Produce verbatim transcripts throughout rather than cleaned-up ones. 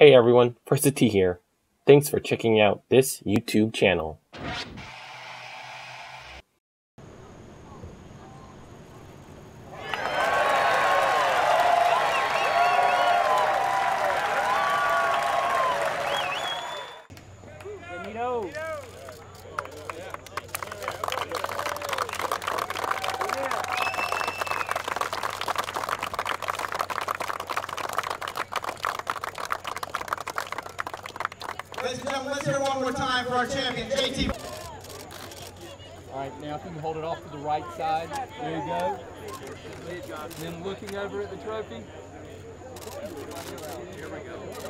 Hey everyone, First to Tee here. Thanks for checking out this YouTube channel. Ladies and gentlemen, let's hear it one more time for our champion, J T. All right, now if you can hold it off to the right side. There you go. And then looking over at the trophy.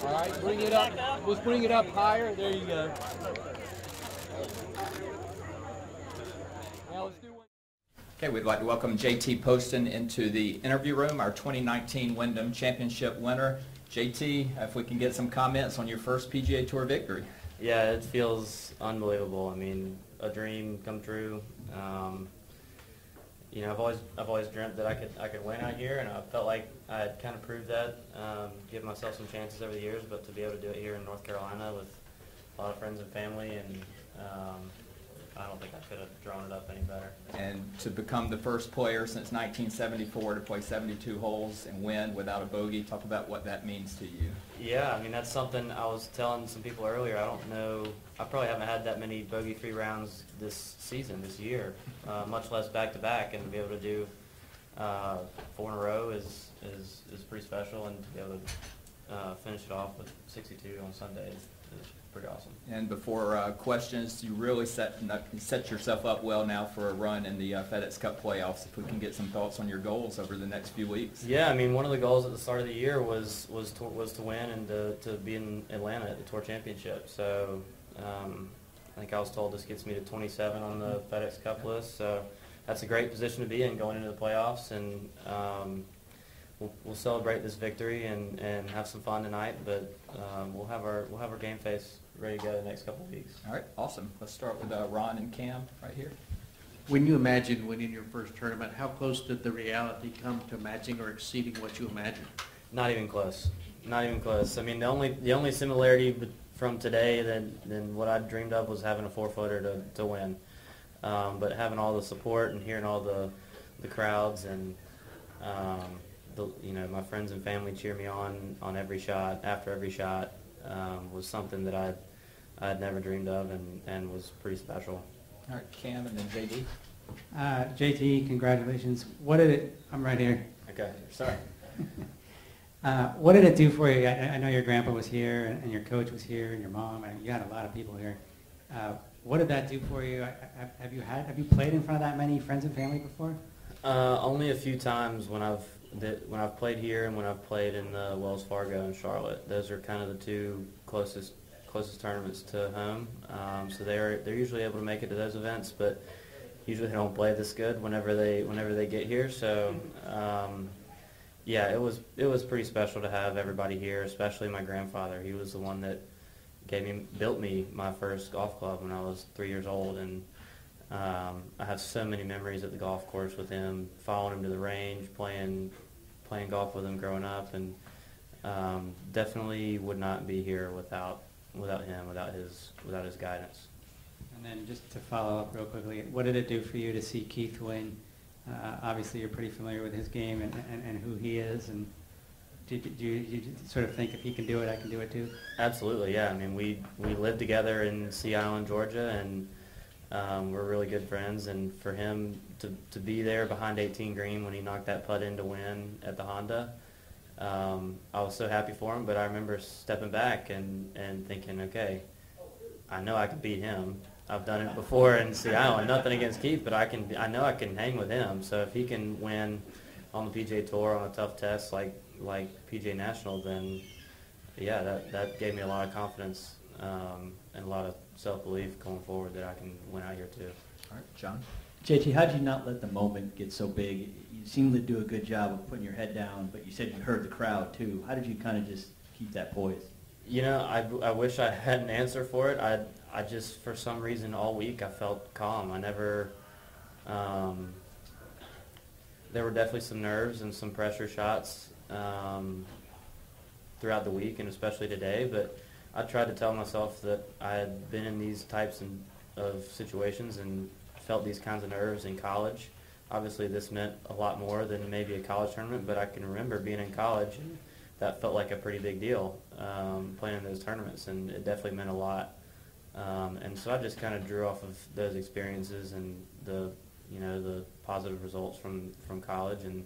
All right, bring it up. Let's bring it up higher. There you go. Now let's do one. Okay, we'd like to welcome J T Poston into the interview room, our twenty nineteen Wyndham Championship winner. J T, if we can get some comments on your first P G A Tour victory. Yeah, it feels unbelievable. I mean, a dream come true. Um, you know, I've always I've always dreamt that I could I could win out here, and I felt like I had kind of proved that, um, give myself some chances over the years, but to be able to do it here in North Carolina with a lot of friends and family, and um, I don't think I could have drawn it up any better. And to become the first player since nineteen seventy-four to play seventy-two holes and win without a bogey, talk about what that means to you. Yeah, I mean, that's something I was telling some people earlier. I don't know, I probably haven't had that many bogey-free rounds this season, this year, uh, much less back-to-back, and to be able to do uh, four in a row is, is, is pretty special, and to be able to uh, finish it off with sixty-two on Sunday is, is pretty awesome. And before uh, questions, you really set set yourself up well now for a run in the uh, FedEx Cup playoffs. If we can get some thoughts on your goals over the next few weeks. Yeah, I mean, one of the goals at the start of the year was was to, was to win and to, to be in Atlanta at the Tour Championship. So um, I think I was told this gets me to twenty-seven on the FedEx Cup list. So that's a great position to be in going into the playoffs, and um, We'll, we'll celebrate this victory and, and have some fun tonight, but um, we'll have our we'll have our game face ready to go the next couple of weeks. All right, awesome. Let's start with uh, Ron and Cam right here. When you imagine winning your first tournament, how close did the reality come to matching or exceeding what you imagined? Not even close. Not even close. I mean, the only the only similarity from today than than what I dreamed of was having a four footer to to win, um, but having all the support and hearing all the the crowds and um, you know, my friends and family cheer me on on every shot, after every shot, um, was something that I I had never dreamed of, and, and was pretty special. All right, Cam, and then J T. Uh, J T, congratulations. What did it? I'm right here. Okay, sorry. uh, what did it do for you? I, I know your grandpa was here, and your coach was here, and your mom, and you had a lot of people here. Uh, what did that do for you? I, I, have you had have you played in front of that many friends and family before? Uh, only a few times when I've. That when I've played here and when I've played in the Wells Fargo and Charlotte, those are kind of the two closest closest tournaments to home. Um, so they're they're usually able to make it to those events, but usually they don't play this good whenever they whenever they get here. So um, yeah, it was it was pretty special to have everybody here, especially my grandfather. He was the one that gave me built me my first golf club when I was three years old, and Um, I have so many memories at the golf course with him, following him to the range, playing playing golf with him growing up, and um, definitely would not be here without without him, without his without his guidance. And then just to follow up real quickly, what did it do for you to see Keith win? Uh, obviously, you're pretty familiar with his game and, and, and who he is, and do, do, you, do you sort of think if he can do it, I can do it too? Absolutely, yeah. I mean, we, we lived together in Sea Island, Georgia, and Um, we're really good friends, and for him to, to be there behind eighteen green when he knocked that putt in to win at the Honda, um, I was so happy for him, but I remember stepping back and, and thinking, okay, I know I can beat him. I've done it before in Sea Island, nothing against Keith, but I can. I know I can hang with him, so if he can win on the P G A Tour on a tough test like, like P G A National, then yeah, that, that gave me a lot of confidence um, and a lot of self-belief going forward that I can win out here too. All right, John. J T, how did you not let the moment get so big? You seemed to do a good job of putting your head down, but you said you heard the crowd too. How did you kind of just keep that poise? You know, I, I wish I had an answer for it. I, I just, for some reason, all week I felt calm. I never, um, there were definitely some nerves and some pressure shots, um, throughout the week and especially today, but I tried to tell myself that I had been in these types and, of situations and felt these kinds of nerves in college. Obviously this meant a lot more than maybe a college tournament, but I can remember being in college and that felt like a pretty big deal, um, playing in those tournaments, and it definitely meant a lot. Um, and so I just kind of drew off of those experiences and the, you know, the positive results from, from college, and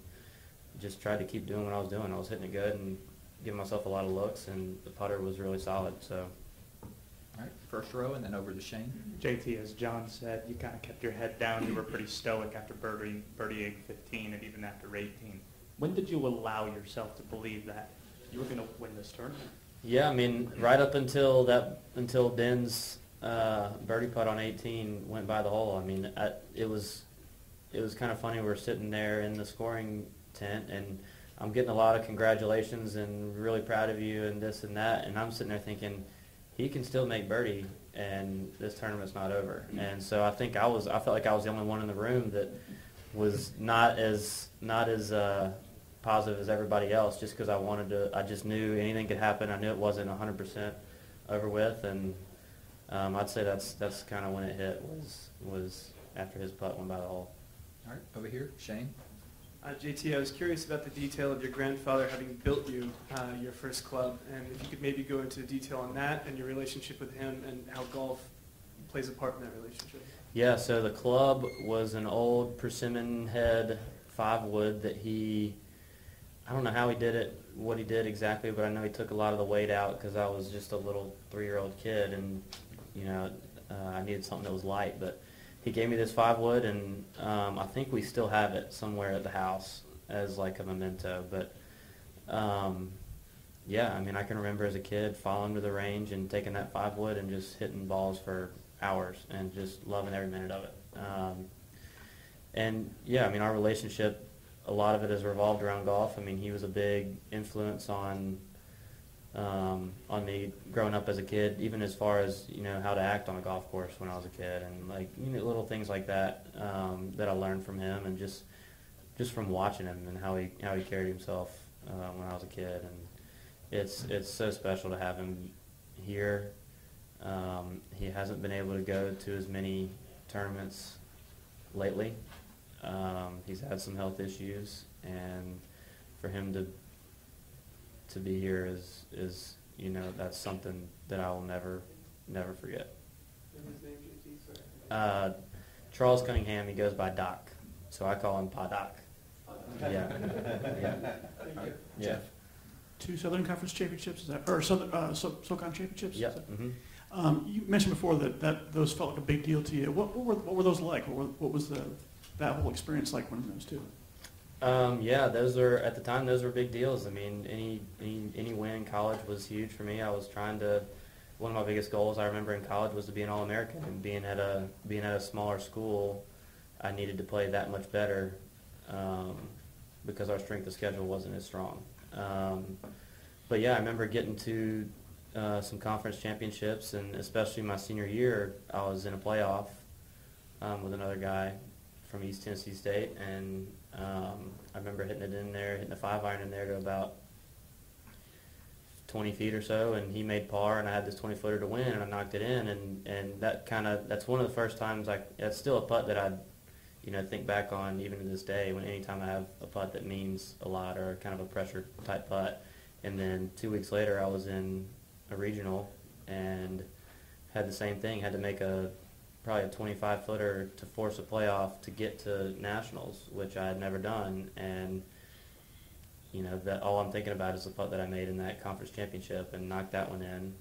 just tried to keep doing what I was doing. I was hitting it good and giving myself a lot of looks, and the putter was really solid. So, all right, first row and then over to Shane. J T, as John said, you kind of kept your head down. You were pretty stoic after birdie, birdieing fifteen and even after eighteen. When did you allow yourself to believe that you were going to win this tournament? Yeah, I mean, right up until that, until Den's uh, birdie putt on eighteen went by the hole. I mean, I, it was, it was kind of funny. We were sitting there in the scoring tent, and I'm getting a lot of congratulations and really proud of you and this and that, and I'm sitting there thinking, he can still make birdie, and this tournament's not over. And so I think I was, I felt like I was the only one in the room that was not as, not as. Uh, positive as everybody else, just because I wanted to, I just knew anything could happen. I knew it wasn't one hundred percent over with, and um, I'd say that's that's kind of when it hit, was was after his putt went by the hole. All right, over here, Shane. Uh, J T, I was curious about the detail of your grandfather having built you uh, your first club, and if you could maybe go into detail on that and your relationship with him and how golf plays a part in that relationship. Yeah, so the club was an old persimmon head five wood that he, I don't know how he did it, what he did exactly, but I know he took a lot of the weight out because I was just a little three-year-old kid, and you know, uh, I needed something that was light. But he gave me this five wood, and um, I think we still have it somewhere at the house as like a memento. But um, yeah, I mean, I can remember as a kid following to the range and taking that five wood and just hitting balls for hours and just loving every minute of it. Um, and yeah, I mean, our relationship, a lot of it has revolved around golf. I mean, he was a big influence on um, on me growing up as a kid, even as far as, you know, how to act on a golf course when I was a kid, and like, you know, little things like that um, that I learned from him, and just just from watching him and how he how he carried himself uh, when I was a kid. And it's it's so special to have him here. Um, he hasn't been able to go to as many tournaments lately. Um, he's had some health issues, and for him to to be here is, is, you know, that's something that I will never, never forget. And his name, J T, sorry. Uh, Charles Cunningham, he goes by Doc, so I call him Pa Doc. Yeah. Yeah. Yeah. Two Southern Conference Championships, is that, or Southern, uh, so SoCon Championships? Yeah. Um, you mentioned before that, that those felt like a big deal to you. What, what, were, what were those like? What, were, what was the... that whole experience like winning those two? Um, yeah, those were, at the time, those were big deals. I mean, any, any any win in college was huge for me. I was trying to, one of my biggest goals I remember in college was to be an All-American, and being at a being at a smaller school, I needed to play that much better um, because our strength of schedule wasn't as strong. Um, but yeah, I remember getting to uh, some conference championships, and especially my senior year, I was in a playoff um, with another guy from East Tennessee State, and um, I remember hitting it in there, hitting a five iron in there to about twenty feet or so, and he made par, and I had this twenty footer to win, and I knocked it in, and, and that kind of, that's one of the first times, I, that's still a putt that I, you know, think back on even to this day, when anytime I have a putt that means a lot, or kind of a pressure type putt. And then two weeks later, I was in a regional, and had the same thing, had to make a, probably a twenty-five footer to force a playoff to get to nationals, which I had never done. And you know, that all I'm thinking about is the putt that I made in that conference championship, and knocked that one in,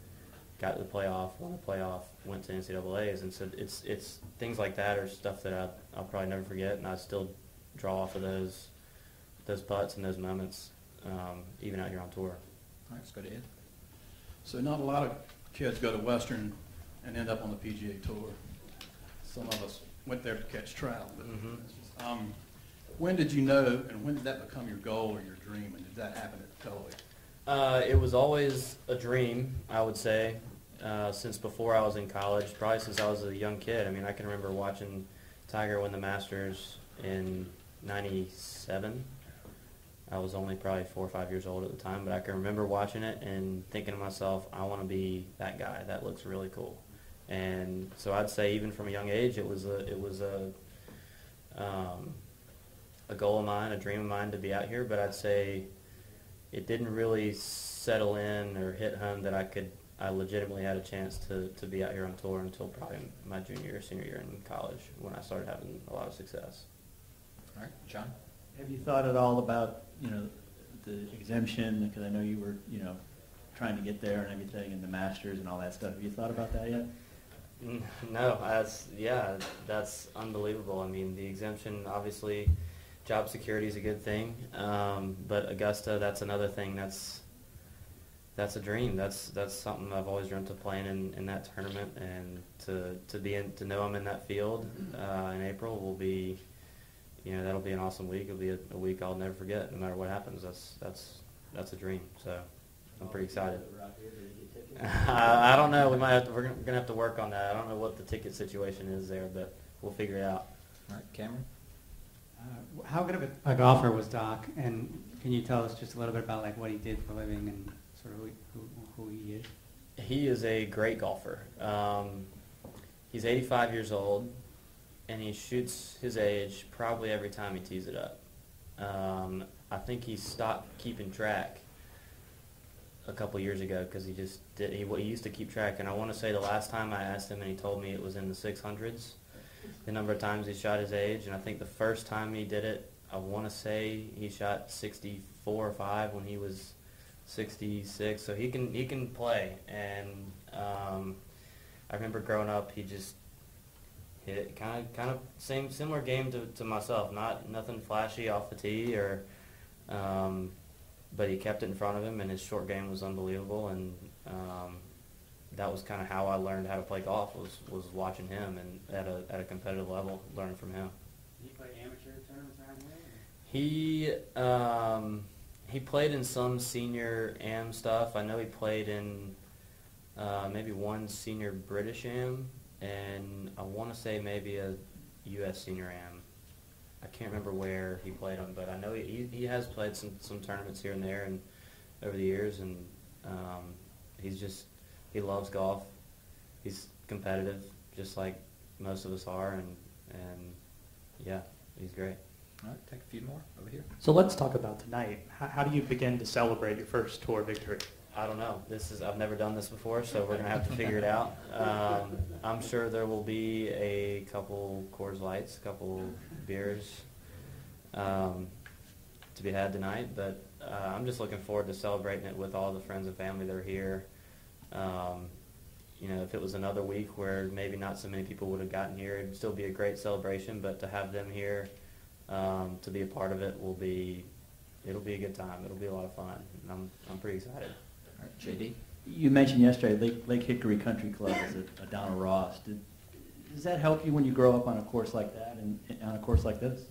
got to the playoff, won the playoff, went to N C double A's. And so it's it's things like that are stuff that I, I'll probably never forget, and I still draw off of those those putts and those moments, um, even out here on tour. All right, let's go to Ed. So not a lot of kids go to Western and end up on the P G A Tour. Some of us went there to catch trout. But mm-hmm. um, when did you know, and when did that become your goal or your dream, and did that happen at Tully? Uh, it was always a dream, I would say, uh, since before I was in college, probably since I was a young kid. I mean, I can remember watching Tiger win the Masters in ninety-seven, I was only probably four or five years old at the time, but I can remember watching it and thinking to myself, I want to be that guy. That looks really cool. And so I'd say even from a young age, it was a, it was a, um, a goal of mine, a dream of mine to be out here. But I'd say it didn't really settle in or hit home that I could, I legitimately had a chance to, to be out here on tour until probably my junior or senior year in college when I started having a lot of success. All right, John? Have you thought at all about, you know, the exemption, because I know you were, you know, trying to get there and everything, and the Masters and all that stuff. Have you thought about that yet? No, that's, yeah, that's unbelievable. I mean, the exemption, obviously, job security is a good thing, um, but Augusta, that's another thing. That's that's a dream. That's that's something I've always dreamt of playing in, in that tournament, and to to be in, to know I'm in that field uh, in April will be. You know, that'll be an awesome week. It'll be a, a week I'll never forget, no matter what happens. That's that's that's a dream. So I'm pretty excited. I don't know. We might have to, we're gonna have to work on that. I don't know what the ticket situation is there, but we'll figure it out. All right, Cameron. Uh, how good of a, a golfer was Doc? And can you tell us just a little bit about like what he did for a living and sort of who who, who he is? He is a great golfer. Um, he's eighty-five years old. And he shoots his age probably every time he tees it up. Um, I think he stopped keeping track a couple years ago because he just did. He, he used to keep track, and I want to say the last time I asked him, and he told me it was in the six hundreds, the number of times he shot his age. And I think the first time he did it, I want to say he shot sixty-four or five when he was sixty-six. So he can he can play. And um, I remember growing up, he just. Hit it kind of, kind of same similar game to, to myself. Not nothing flashy off the tee, or, um, but he kept it in front of him, and his short game was unbelievable. And um, that was kind of how I learned how to play golf was, was watching him and at a at a competitive level, learning from him. Did he play amateur tournaments around here? He um, he played in some senior am stuff. I know he played in uh, maybe one senior British am. And I want to say maybe a U S senior am. I can't remember where he played on, but I know he he has played some, some tournaments here and there and over the years. And um, he's just he loves golf. He's competitive, just like most of us are. And and yeah, he's great. All right, take a few more over here. So let's talk about tonight. How, how do you begin to celebrate your first tour victory? I don't know. This is I've never done this before, so we're gonna have to figure it out. Um, I'm sure there will be a couple Coors Lights, a couple beers um, to be had tonight. But uh, I'm just looking forward to celebrating it with all the friends and family that are here. Um, you know, if it was another week where maybe not so many people would have gotten here, it'd still be a great celebration. But to have them here, um, to be a part of it, will be it'll be a good time. It'll be a lot of fun. And I'm I'm pretty excited. Right, J D? You mentioned yesterday Lake, Lake Hickory Country Club is a, a Donald Ross. Did, does that help you when you grow up on a course like that and, and on a course like this?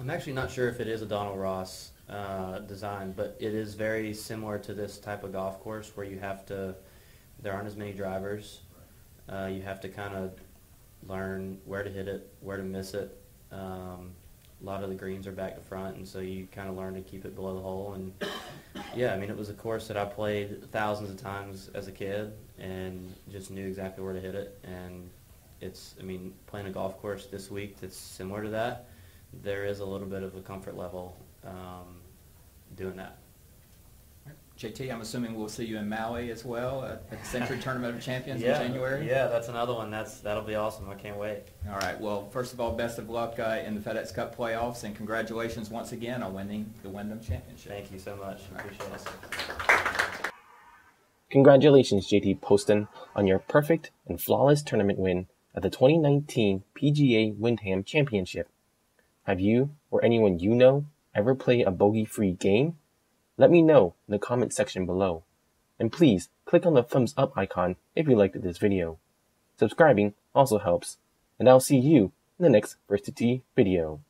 I'm actually not sure if it is a Donald Ross uh, design, but it is very similar to this type of golf course where you have to, there aren't as many drivers. Uh, you have to kind of learn where to hit it, where to miss it. Um, a lot of the greens are back to front, and so you kind of learn to keep it below the hole. And yeah, I mean, it was a course that I played thousands of times as a kid and just knew exactly where to hit it. And it's, I mean, playing a golf course this week that's similar to that, there is a little bit of a comfort level um, doing that. J T, I'm assuming we'll see you in Maui as well at the Century Tournament of Champions yeah, in January? Yeah, that's another one. That's, that'll be awesome. I can't wait. All right. Well, first of all, best of luck uh, in the FedEx Cup playoffs, and congratulations once again on winning the Wyndham Championship. Thank you so much. Right. Appreciate it. Congratulations, J T Poston, on your perfect and flawless tournament win at the twenty nineteen P G A Wyndham Championship. Have you or anyone you know ever played a bogey-free game? Let me know in the comment section below. And please click on the thumbs up icon if you liked this video. Subscribing also helps. And I'll see you in the next First to Tee video.